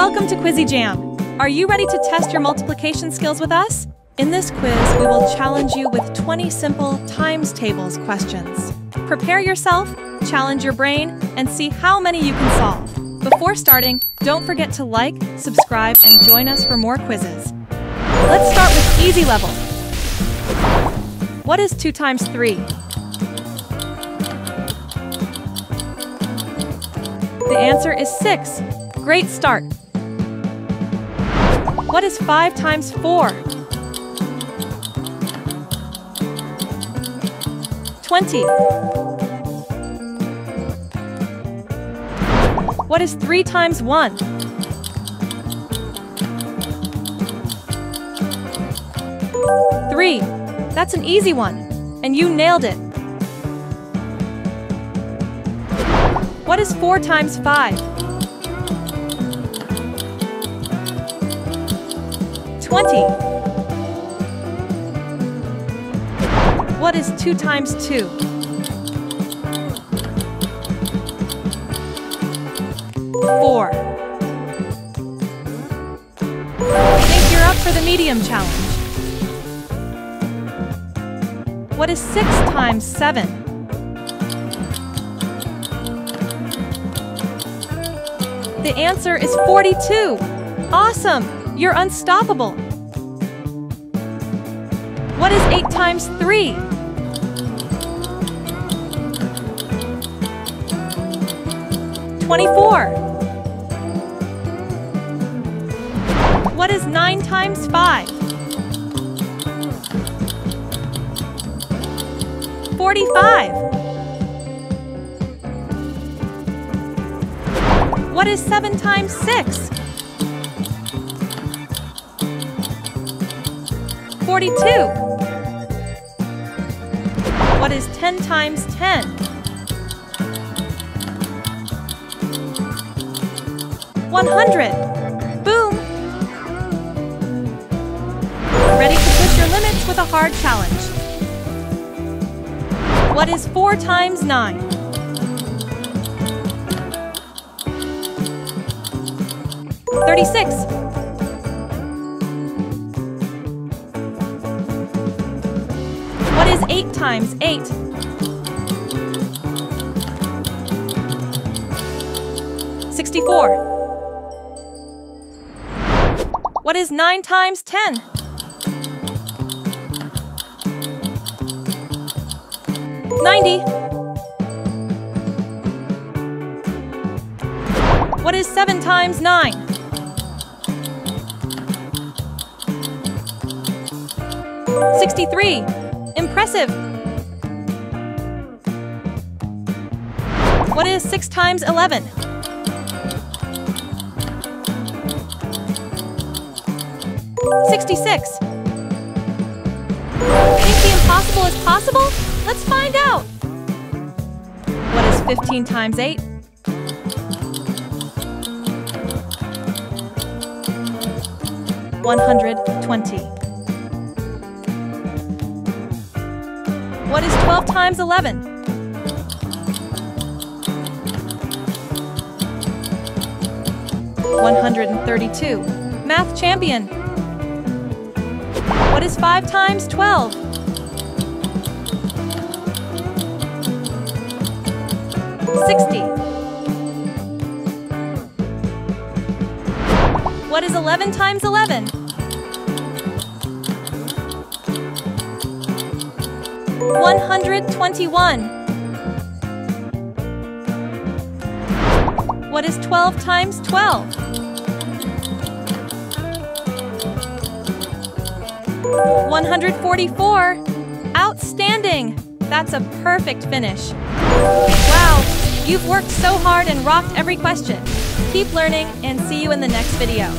Welcome to Quizzy Jam! Are you ready to test your multiplication skills with us? In this quiz, we will challenge you with 20 simple times tables questions. Prepare yourself, challenge your brain, and see how many you can solve. Before starting, don't forget to like, subscribe, and join us for more quizzes. Let's start with easy level. What is 2 times 3? The answer is 6. Great start. What is 5 times 4? 20. What is 3 times 1? 3. That's an easy one, and you nailed it. What is 4 times 5? 20. What is 2 times 2? 4. I think you're up for the medium challenge. What is 6 times 7? The answer is 42. Awesome! You're unstoppable. What is 8 times 3? 24. What is 9 times 5? 45. What is 7 times 6? 42. What is 10 times 10? 100. Boom! Ready to push your limits with a hard challenge. What is 4 times 9? 36. What is 8 times 8? 64. What is 9 times 10? 90. What is 7 times 9? 63. Impressive! What is 6 times 11? 66. Think the impossible is possible? Let's find out! What is 15 times 8? 120. What is 12 times 11? 132. Math champion. What is 5 times 12? 60. What is 11 times 11? 121. What is 12 times 12? 144. Outstanding! That's a perfect finish. Wow! You've worked so hard and rocked every question. Keep learning and see you in the next video.